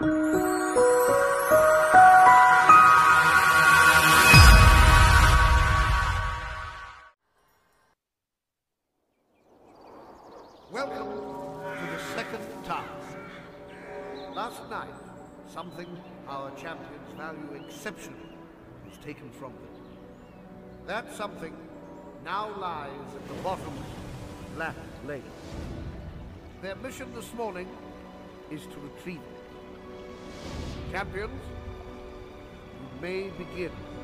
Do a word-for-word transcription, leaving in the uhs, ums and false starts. Welcome to the second task. Last night, something our champions value exceptionally was taken from them. That something now lies at the bottom of Black Lake. Their mission this morning is to retrieve it. Champions, you may begin.